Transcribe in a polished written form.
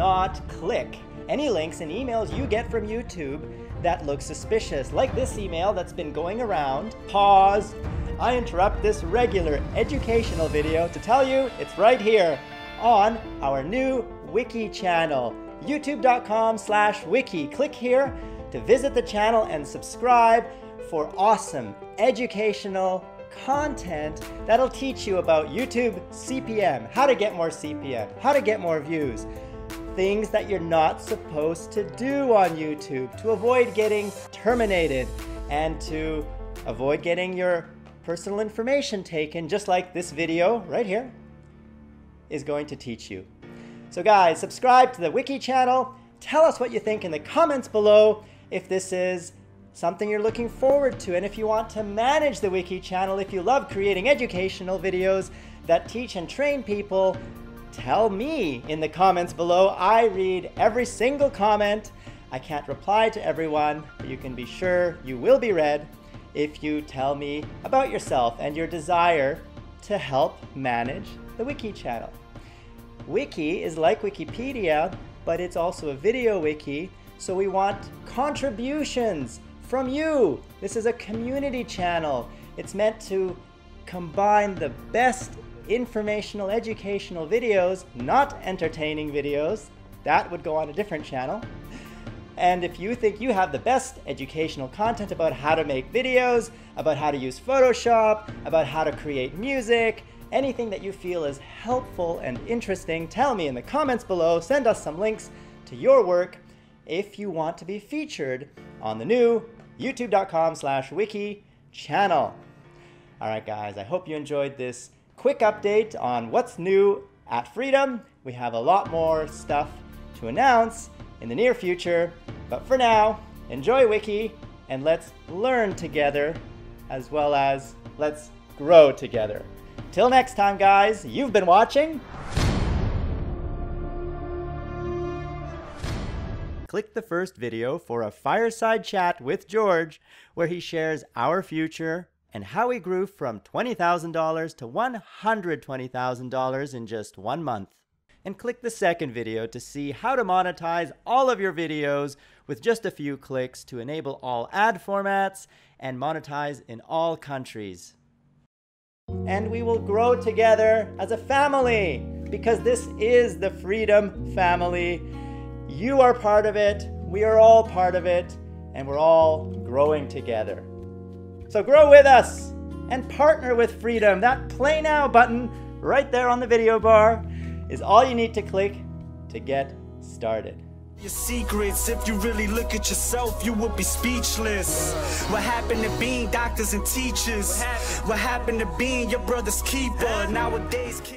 not click any links and emails you get from YouTube that look suspicious, like this email that's been going around. Pause. I interrupt this regular educational video to tell you it's right here on our new Wiki channel, youtube.com/wiki. Click here to visit the channel and subscribe for awesome educational content that'll teach you about YouTube CPM, how to get more CPM, how to get more views, things that you're not supposed to do on YouTube to avoid getting terminated and to avoid getting your personal information taken, just like this video right here is going to teach you. So guys, subscribe to the Wiki channel. Tell us what you think in the comments below if this is something you're looking forward to, and if you want to manage the Wiki channel, if you love creating educational videos that teach and train people, tell me in the comments below. I read every single comment. I can't reply to everyone, but you can be sure you will be read if you tell me about yourself and your desire to help manage the Wiki channel. Wiki is like Wikipedia, but it's also a video wiki, so we want contributions from you. This is a community channel. It's meant to combine the best informational, educational videos, not entertaining videos. That would go on a different channel. And if you think you have the best educational content about how to make videos, about how to use Photoshop, about how to create music, anything that you feel is helpful and interesting, tell me in the comments below. Send us some links to your work if you want to be featured on the new youtube.com/wiki channel. All right, guys, I hope you enjoyed this quick update on what's new at Freedom. We have a lot more stuff to announce in the near future, but for now, enjoy Wiki and let's learn together as well as let's grow together. Till next time, guys, you've been watching. Click the first video for a fireside chat with George, where he shares our future and how he grew from $20,000 to $120,000 in just 1 month. And click the second video to see how to monetize all of your videos with just a few clicks to enable all ad formats and monetize in all countries. And we will grow together as a family, because this is the Freedom family. You are part of it, we are all part of it, and we're all growing together. So grow with us and partner with Freedom. That Play Now button right there on the video bar is all you need to click to get started. Your secrets, if you really look at yourself, you would be speechless. What happened to being doctors and teachers? What happened to being your brother's keeper? Nowadays kids